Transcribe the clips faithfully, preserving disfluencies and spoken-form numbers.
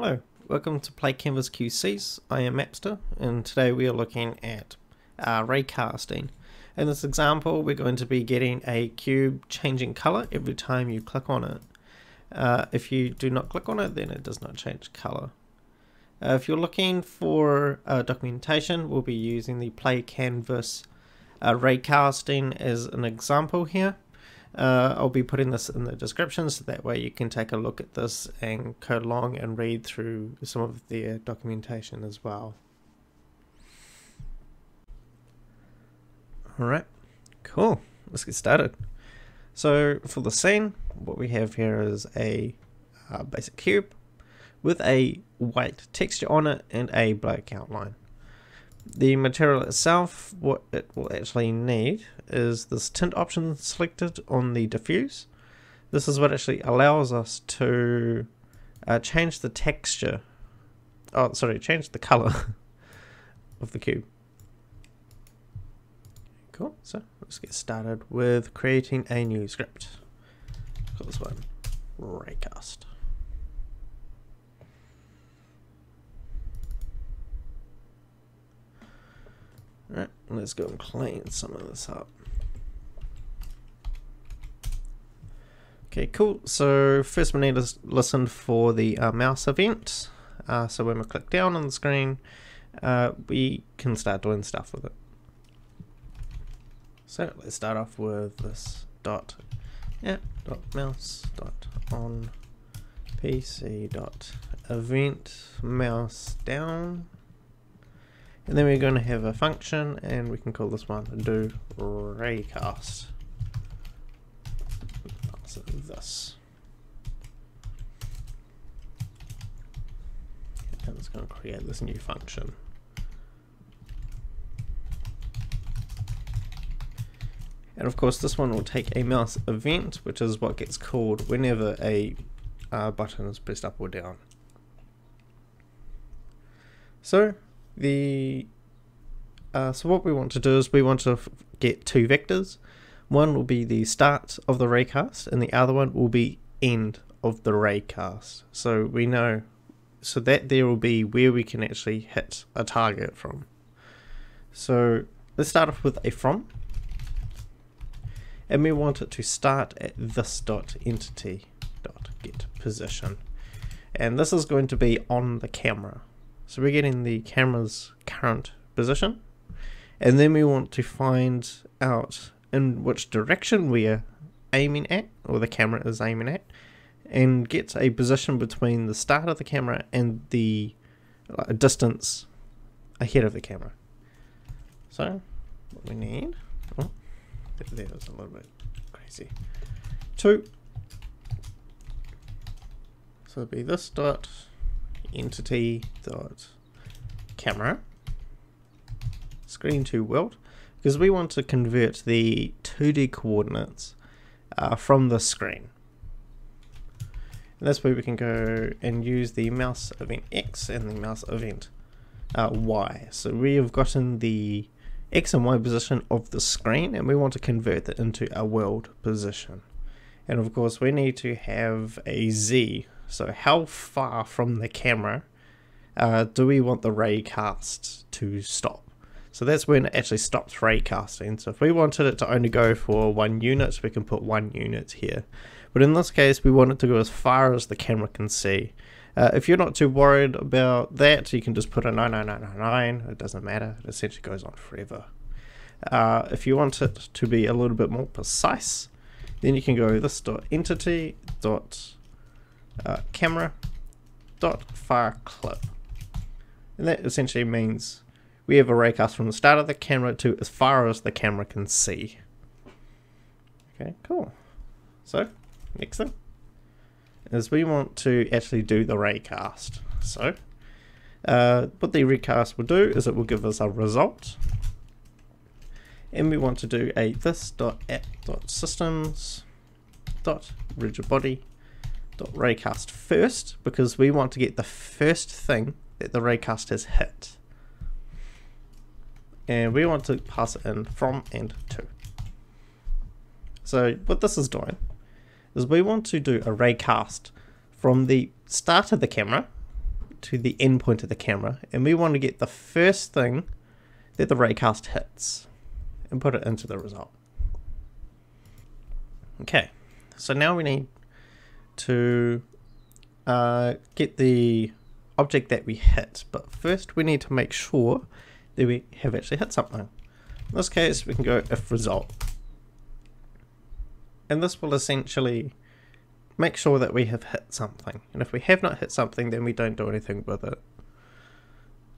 Hello, welcome to PlayCanvas Q C's. I am Mapster, and today we are looking at uh, raycasting. In this example, we're going to be getting a cube changing color every time you click on it. Uh, if you do not click on it, then it does not change color. Uh, if you're looking for uh, documentation, we'll be using the PlayCanvas uh, raycasting as an example here. Uh, I'll be putting this in the description so that way you can take a look at this and go along and read through some of their documentation as well. Alright, cool. Let's get started. So for the scene, what we have here is a uh, basic cube with a white texture on it and a black outline. The material itself, what it will actually need is this tint option selected on the diffuse. This is what actually allows us to uh, change the texture, oh sorry, change the color of the cube. Cool, so let's get started with creating a new script. Call this one raycast. Alright, let's go and clean some of this up. Okay, cool. So first we need to listen for the uh, mouse event. Uh, so when we click down on the screen, uh, we can start doing stuff with it. So let's start off with this dot app dot mouse dot on P C dot event mouse down. And then we're going to have a function, and we can call this one do raycast. So this, and it's going to create this new function. And of course, this one will take a mouse event, which is what gets called whenever a uh, button is pressed up or down. So. The uh, so what we want to do is we want to f get two vectors. One will be the start of the raycast, and the other one will be end of the raycast. So we know so that there will be where we can actually hit a target from. So let's start off with a from, and we want it to start at this dot entity dot get position, and this is going to be on the camera. So we're getting the camera's current position, and then we want to find out in which direction we are aiming at, or the camera is aiming at, and get a position between the start of the camera and the uh, distance ahead of the camera. So what we need, oh, that, that was a little bit crazy, two, so it'll be this dot entity dot camera screen to world, because we want to convert the two D coordinates uh, from the screen, and that's where we can go and use the mouse event X and the mouse event uh, Y. So we have gotten the X and Y position of the screen, and we want to convert that into a world position, and of course we need to have a Z. So how far from the camera uh, do we want the raycast to stop? So that's when it actually stops raycasting. So if we wanted it to only go for one unit, we can put one unit here. But in this case, we want it to go as far as the camera can see. Uh, if you're not too worried about that, you can just put a nine nine nine nine nine. It doesn't matter. It essentially goes on forever. Uh, if you want it to be a little bit more precise, then you can go this dot entity dot Uh, camera dot farClip, and that essentially means we have a raycast from the start of the camera to as far as the camera can see. Okay, cool. So next thing is we want to actually do the raycast. So uh, what the raycast will do is it will give us a result, and we want to do a this dot app dot systems dot rigid body raycast first, because we want to get the first thing that the raycast has hit, and we want to pass it in from and to. So what this is doing is we want to do a raycast from the start of the camera to the end point of the camera, and we want to get the first thing that the raycast hits and put it into the result. Okay, so now we need to uh, get the object that we hit, but first we need to make sure that we have actually hit something. In this case we can go if result, and this will essentially make sure that we have hit something, and if we have not hit something then we don't do anything with it.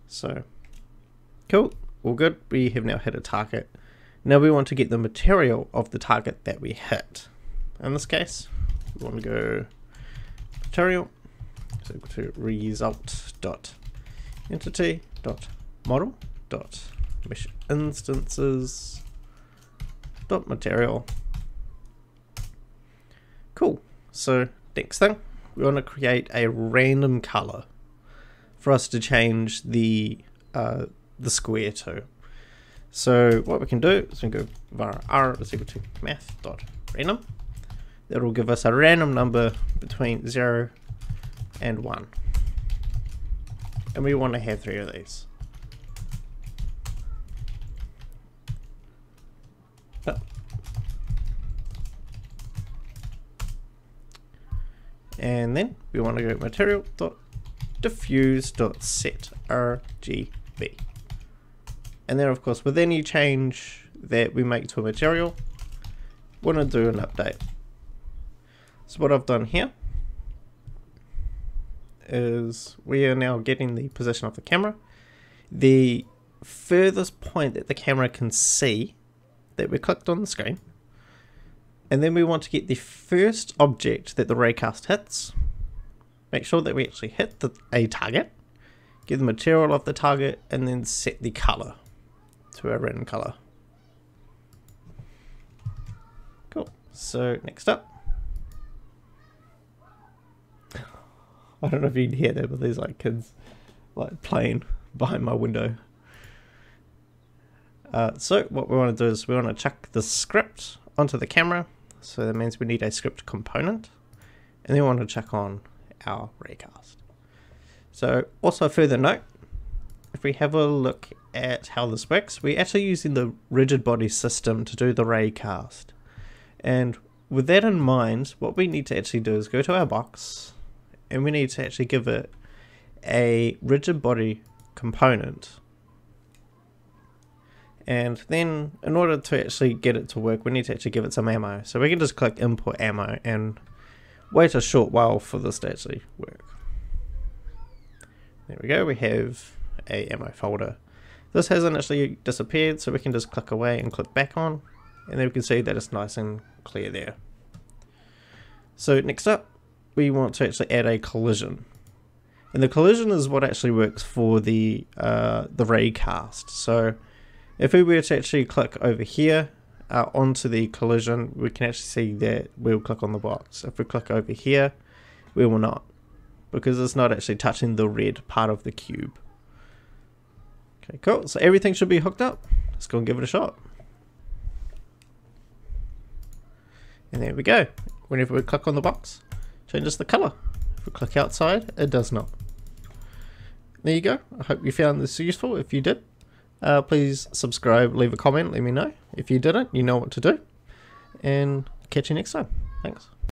So cool, all good, we have now hit a target. Now we want to get the material of the target that we hit. In this case we want to go material is equal to result dot entity dot model dot mesh instances dot material. Cool. So next thing, we want to create a random color for us to change the uh, the square to. So what we can do is we can go var r is equal to math dot random. That will give us a random number between zero and one, and we want to have three of these. Oh. And then we want to go material dot diffuse dot set R G B, and then of course with any change that we make to a material we want to do an update. So what I've done here is we are now getting the position of the camera, the furthest point that the camera can see that we clicked on the screen, and then we want to get the first object that the raycast hits, make sure that we actually hit the, a target, get the material of the target, and then set the color to a random color. Cool, so next up, I don't know if you can hear that, but there's like kids like playing behind my window. Uh, so what we want to do is we want to chuck the script onto the camera, so that means we need a script component, and then we want to chuck on our raycast. So also a further note, if we have a look at how this works, we're actually using the rigid body system to do the raycast, and with that in mind what we need to actually do is go to our box, and we need to actually give it a rigid body component. And then in order to actually get it to work, we need to actually give it some ammo. So we can just click import ammo and wait a short while for this to actually work. There we go, we have a ammo folder. This hasn't actually disappeared, so we can just click away and click back on, and then we can see that it's nice and clear there. So next up, we want to actually add a collision. And the collision is what actually works for the, uh, the raycast. So if we were to actually click over here uh, onto the collision, we can actually see that we'll click on the box. If we click over here, we will not, because it's not actually touching the red part of the cube. Okay, cool. So everything should be hooked up. Let's go and give it a shot. And there we go. Whenever we click on the box, it changes the color. If we click outside, it does not. There you go. I hope you found this useful. If you did, Uh, please subscribe, leave a comment, let me know. If you didn't, you know what to do. And catch you next time. Thanks.